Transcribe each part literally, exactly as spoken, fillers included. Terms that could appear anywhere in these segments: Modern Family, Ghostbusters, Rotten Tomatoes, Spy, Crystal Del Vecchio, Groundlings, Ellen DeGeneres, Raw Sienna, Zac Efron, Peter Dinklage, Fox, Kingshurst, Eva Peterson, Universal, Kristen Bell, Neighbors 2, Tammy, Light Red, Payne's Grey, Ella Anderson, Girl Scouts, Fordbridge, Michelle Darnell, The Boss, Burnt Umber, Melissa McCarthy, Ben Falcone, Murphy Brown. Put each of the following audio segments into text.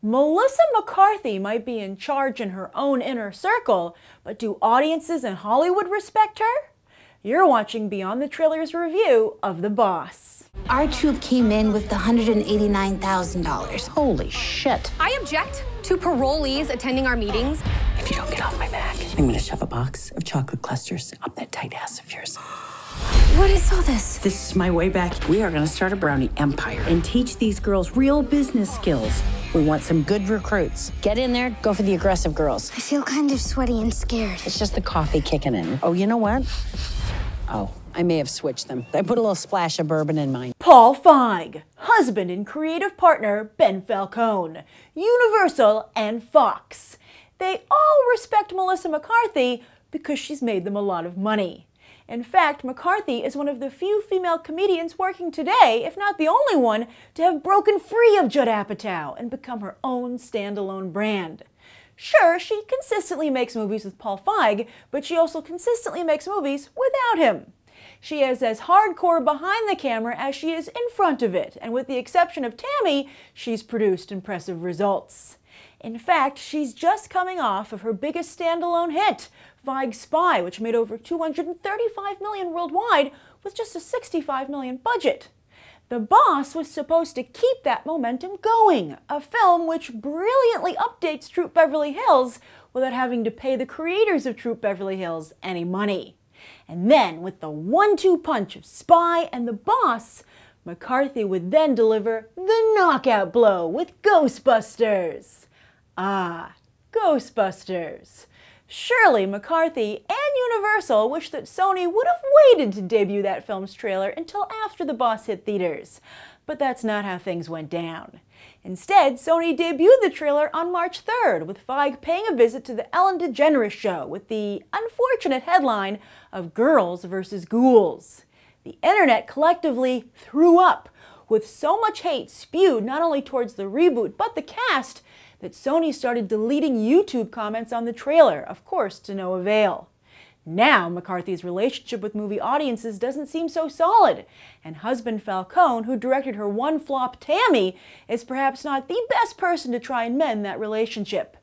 Melissa McCarthy might be in charge in her own inner circle, but do audiences in Hollywood respect her? You're watching Beyond the Trailer's review of The Boss. Our troop came in with one hundred eighty-nine thousand dollars. Holy shit. I object to parolees attending our meetings. If you don't get off my back, I'm gonna shove a box of chocolate clusters up that tight ass of yours. What is all this? This is my way back. We are gonna start a brownie empire and teach these girls real business skills. We want some good recruits. Get in there, go for the aggressive girls. I feel kind of sweaty and scared. It's just the coffee kicking in. Oh, you know what? Oh, I may have switched them. I put a little splash of bourbon in mine. Paul Feig, husband and creative partner Ben Falcone, Universal and Fox. They all respect Melissa McCarthy because she's made them a lot of money. In fact, McCarthy is one of the few female comedians working today, if not the only one, to have broken free of Judd Apatow and become her own standalone brand. Sure, she consistently makes movies with Paul Feig, but she also consistently makes movies without him. She is as hardcore behind the camera as she is in front of it, and with the exception of Tammy, she's produced impressive results. In fact, she's just coming off of her biggest standalone hit, Feig's Spy, which made over two hundred thirty-five million dollars worldwide with just a sixty-five million dollars budget. The Boss was supposed to keep that momentum going, a film which brilliantly updates Troop Beverly Hills without having to pay the creators of Troop Beverly Hills any money. And then, with the one two punch of Spy and The Boss, McCarthy would then deliver the knockout blow with Ghostbusters. Ah, Ghostbusters. Surely McCarthy and Universal wish that Sony would have waited to debut that film's trailer until after The Boss hit theaters. But that's not how things went down. Instead, Sony debuted the trailer on March third, with Feig paying a visit to the Ellen DeGeneres show with the unfortunate headline of Girls versus Ghouls. The internet collectively threw up, with so much hate spewed not only towards the reboot but the cast, that Sony started deleting YouTube comments on the trailer, of course to no avail. Now McCarthy's relationship with movie audiences doesn't seem so solid, and husband Falcone, who directed her one flop Tammy, is perhaps not the best person to try and mend that relationship.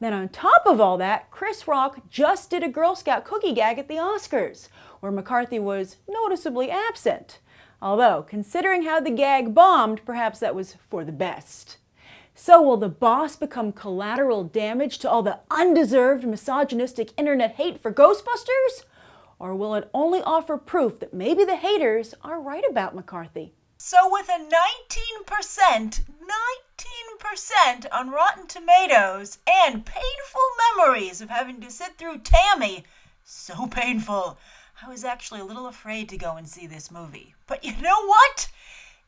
Then on top of all that, Chris Rock just did a Girl Scout cookie gag at the Oscars, where McCarthy was noticeably absent. Although, considering how the gag bombed, perhaps that was for the best. So will The Boss become collateral damage to all the undeserved misogynistic internet hate for Ghostbusters? Or will it only offer proof that maybe the haters are right about McCarthy? So with a nineteen percent, nineteen percent on Rotten Tomatoes and painful memories of having to sit through Tammy, so painful, I was actually a little afraid to go and see this movie. But you know what?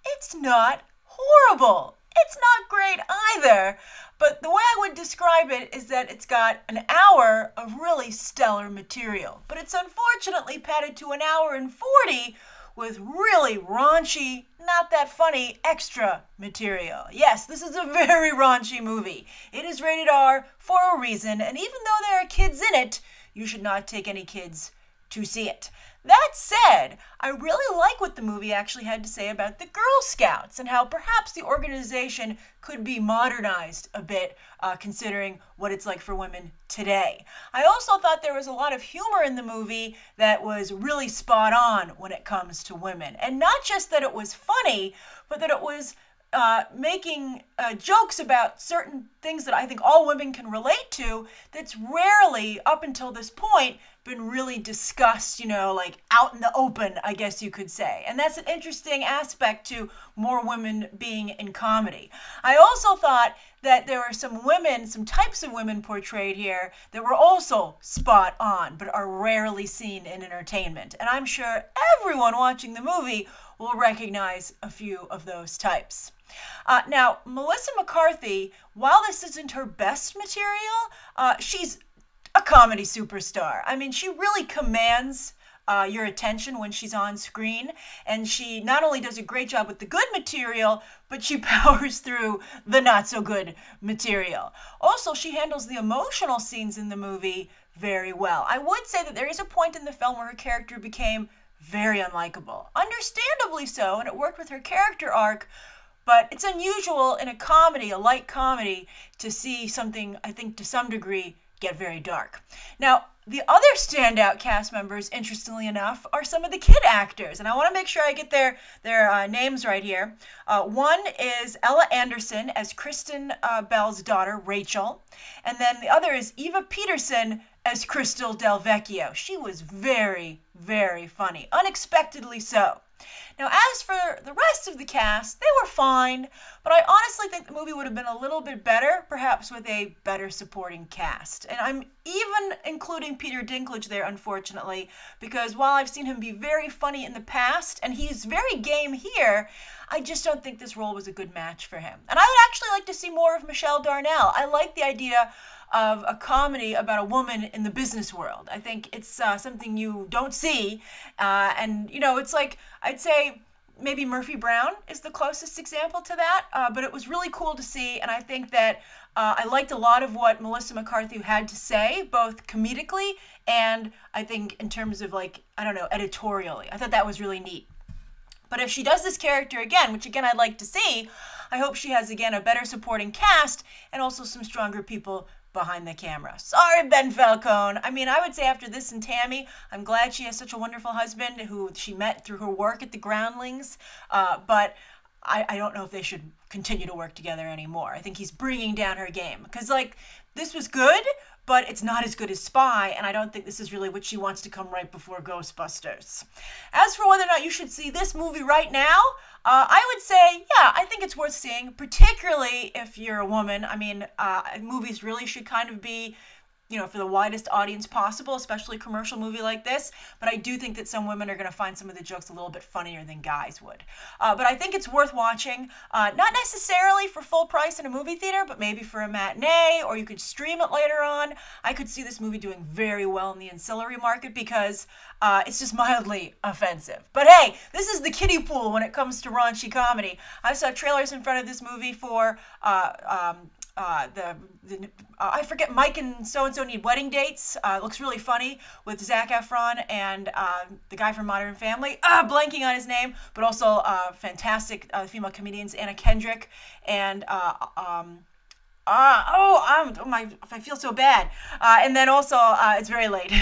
It's not horrible. It's not great either, but the way I would describe it is that it's got an hour of really stellar material, but it's unfortunately padded to an hour and forty with really raunchy, not that funny, extra material. Yes, this is a very raunchy movie. It is rated R for a reason, and even though there are kids in it, you should not take any kids to see it. That said, I really like what the movie actually had to say about the Girl Scouts and how perhaps the organization could be modernized a bit, uh, considering what it's like for women today. I also thought there was a lot of humor in the movie that was really spot on when it comes to women. And not just that it was funny, but that it was Uh, making uh, jokes about certain things that I think all women can relate to that's rarely, up until this point, been really discussed, you know, like out in the open, I guess you could say. And that's an interesting aspect to more women being in comedy. I also thought that there were some women, some types of women portrayed here that were also spot on, but are rarely seen in entertainment. And I'm sure everyone watching the movie will recognize a few of those types. Uh, now, Melissa McCarthy, while this isn't her best material, uh, she's a comedy superstar. I mean, she really commands uh, your attention when she's on screen, and she not only does a great job with the good material, but she powers through the not-so-good material. Also, she handles the emotional scenes in the movie very well. I would say that there is a point in the film where her character became very unlikable. Understandably so, and it worked with her character arc, But it's unusual in a comedy, a light comedy, to see something, I think, to some degree, get very dark. Now, the other standout cast members, interestingly enough, are some of the kid actors. And I want to make sure I get their, their uh, names right here. Uh, one is Ella Anderson as Kristen uh, Bell's daughter, Rachel. And then the other is Eva Peterson as Crystal Del Vecchio. She was very, very funny, unexpectedly so. Now, as for the rest of the cast, they were fine, but I honestly think the movie would have been a little bit better, perhaps with a better supporting cast. And I'm even including Peter Dinklage there, unfortunately, because while I've seen him be very funny in the past, and he's very game here, I just don't think this role was a good match for him. And I would actually like to see more of Michelle Darnell. I like the idea of a comedy about a woman in the business world. I think it's uh, something you don't see. Uh, and, you know, it's like, I'd say maybe Murphy Brown is the closest example to that. Uh, but it was really cool to see. And I think that uh, I liked a lot of what Melissa McCarthy had to say, both comedically and I think in terms of like, I don't know, editorially. I thought that was really neat. But if she does this character again, which again I'd like to see, I hope she has again a better supporting cast and also some stronger people behind the camera. Sorry, Ben Falcone. I mean, I would say after this and Tammy, I'm glad she has such a wonderful husband who she met through her work at the Groundlings, uh, but I, I don't know if they should continue to work together anymore. I think he's bringing down her game because, like, this was good, but it's not as good as Spy, and I don't think this is really what she wants to come right before Ghostbusters. As for whether or not you should see this movie right now, uh, I would say, yeah, I think it's worth seeing, particularly if you're a woman. I mean, uh, movies really should kind of be, you know, for the widest audience possible, especially a commercial movie like this. But I do think that some women are going to find some of the jokes a little bit funnier than guys would. Uh, but I think it's worth watching, uh, not necessarily for full price in a movie theater, but maybe for a matinee, or you could stream it later on. I could see this movie doing very well in the ancillary market because uh, it's just mildly offensive. But hey, this is the kiddie pool when it comes to raunchy comedy. I saw trailers in front of this movie for uh, um, Uh, the, the uh, I forget, Mike and So-and-So Need Wedding Dates. Uh, looks really funny with Zac Efron and uh, the guy from Modern Family. Uh, blanking on his name, but also uh, fantastic uh, female comedians, Anna Kendrick and... Uh, um, uh, oh, um, oh my, I feel so bad. Uh, and then also, uh, it's very late.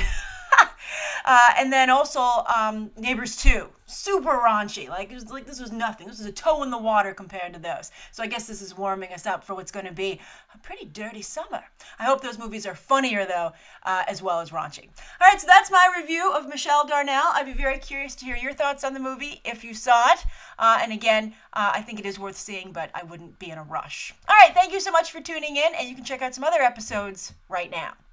Uh, and then also um, Neighbors two, super raunchy. Like, it was, like, this was nothing. This was a toe in the water compared to those. So I guess this is warming us up for what's going to be a pretty dirty summer. I hope those movies are funnier, though, uh, as well as raunchy. All right, so that's my review of Michelle Darnell. I'd be very curious to hear your thoughts on the movie if you saw it. Uh, and again, uh, I think it is worth seeing, but I wouldn't be in a rush. All right, thank you so much for tuning in, and you can check out some other episodes right now.